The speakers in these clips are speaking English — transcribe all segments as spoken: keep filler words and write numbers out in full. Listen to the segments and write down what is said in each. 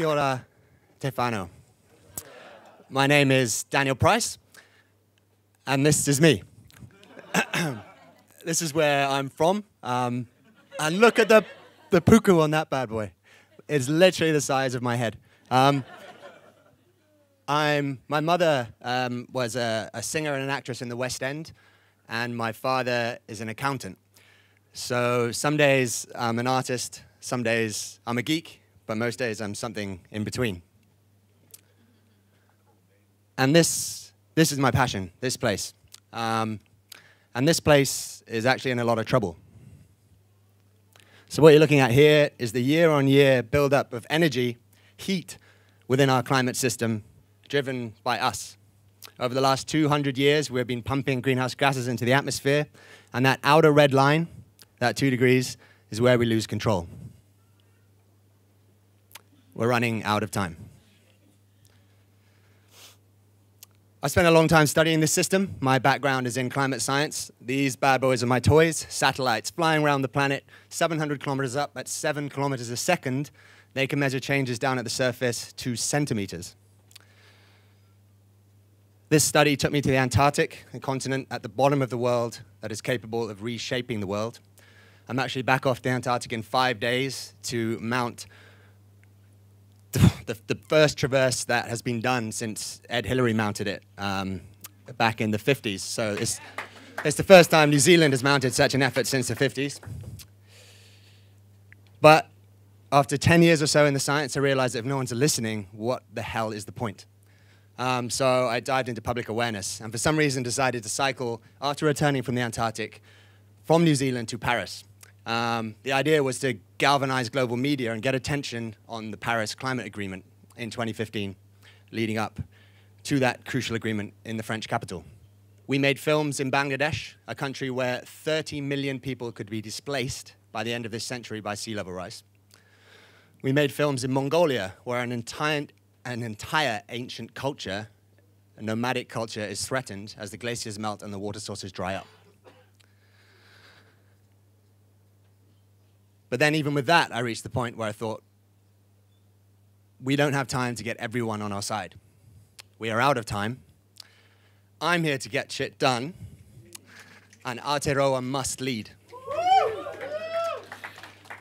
Kia ora, te whānau. My name is Daniel Price, and this is me. This is where I'm from, um, and look at the, the puku on that bad boy. It's literally the size of my head. Um, I'm, my mother um, was a, a singer and an actress in the West End, and my father is an accountant. So some days I'm an artist, some days I'm a geek, but most days I'm something in between. And this, this is my passion, this place. Um, and this place is actually in a lot of trouble. So what you're looking at here is the year-on-year buildup of energy, heat, within our climate system, driven by us. Over the last two hundred years, we've been pumping greenhouse gases into the atmosphere, and that outer red line, that two degrees, is where we lose control. We're running out of time. I spent a long time studying this system. My background is in climate science. These bad boys are my toys, satellites flying around the planet, seven hundred kilometers up at seven kilometers a second. They can measure changes down at the surface to centimeters. This study took me to the Antarctic, a continent at the bottom of the world that is capable of reshaping the world. I'm actually back off the Antarctic in five days to mount The, the first traverse that has been done since Ed Hillary mounted it um, back in the fifties. So it's, it's the first time New Zealand has mounted such an effort since the fifties. But after ten years or so in the science, I realized that if no one's listening, what the hell is the point? Um, so I dived into public awareness and for some reason decided to cycle after returning from the Antarctic from New Zealand to Paris. Um, the idea was to galvanize global media and get attention on the Paris Climate Agreement in twenty fifteen, leading up to that crucial agreement in the French capital. We made films in Bangladesh, a country where thirty million people could be displaced by the end of this century by sea level rise. We made films in Mongolia, where an entire, an entire ancient culture, a nomadic culture, is threatened as the glaciers melt and the water sources dry up. But then even with that, I reached the point where I thought, we don't have time to get everyone on our side. We are out of time. I'm here to get shit done, and Aotearoa must lead.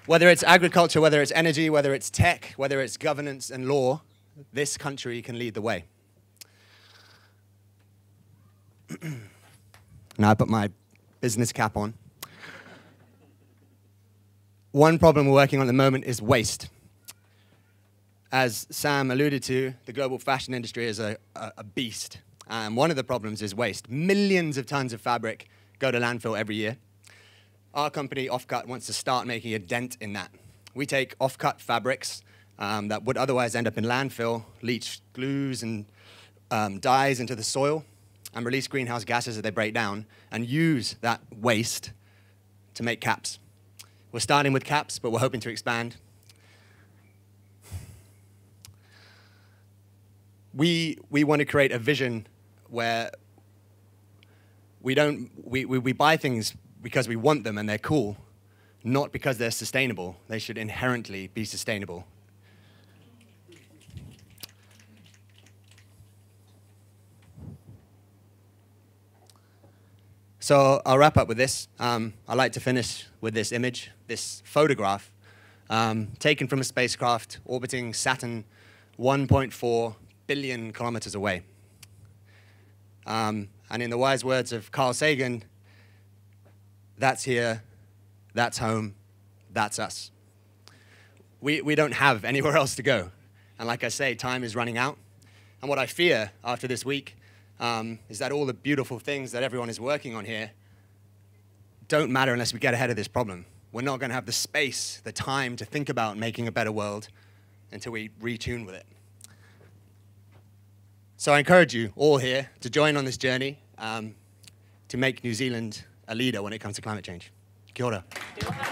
Whether it's agriculture, whether it's energy, whether it's tech, whether it's governance and law, this country can lead the way. Now I put my business cap on. One problem we're working on at the moment is waste. As Sam alluded to, the global fashion industry is a, a, a beast. And one of the problems is waste. Millions of tons of fabric go to landfill every year. Our company, Offcut, wants to start making a dent in that. We take offcut fabrics um, that would otherwise end up in landfill, leach glues and um, dyes into the soil, and release greenhouse gases as they break down, and use that waste to make caps. We're starting with caps, but we're hoping to expand. We, we want to create a vision where we, don't, we, we, we buy things because we want them and they're cool, not because they're sustainable. They should inherently be sustainable. So I'll wrap up with this. Um, I like to finish with this image, this photograph, um, taken from a spacecraft orbiting Saturn one point four billion kilometers away. Um, and in the wise words of Carl Sagan, that's here, that's home, that's us. We, we don't have anywhere else to go. And like I say, time is running out. And what I fear after this week Um, is that all the beautiful things that everyone is working on here don't matter unless we get ahead of this problem. We're not going to have the space, the time to think about making a better world until we retune with it. So I encourage you all here to join on this journey um, to make New Zealand a leader when it comes to climate change. Kia ora.